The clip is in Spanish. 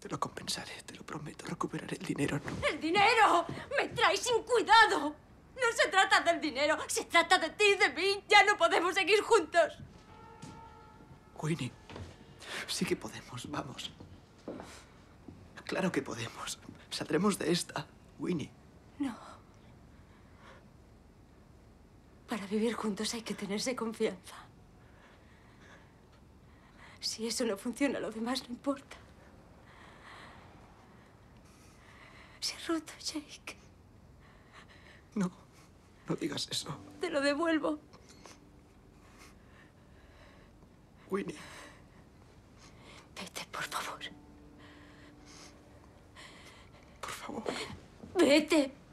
Te lo compensaré, te lo prometo. Recuperaré el dinero, ¿no? ¡El dinero! ¡Me traes sin cuidado! No se trata del dinero, se trata de ti y de mí. Ya no podemos seguir juntos. Winnie, sí que podemos, vamos. Claro que podemos. Saldremos de esta, Winnie. No. Para vivir juntos hay que tenerse confianza. Si eso no funciona, lo demás no importa. Se ha roto, Jake. No, no digas eso. Te lo devuelvo. Winnie. Vete, por favor. Por favor. Vete.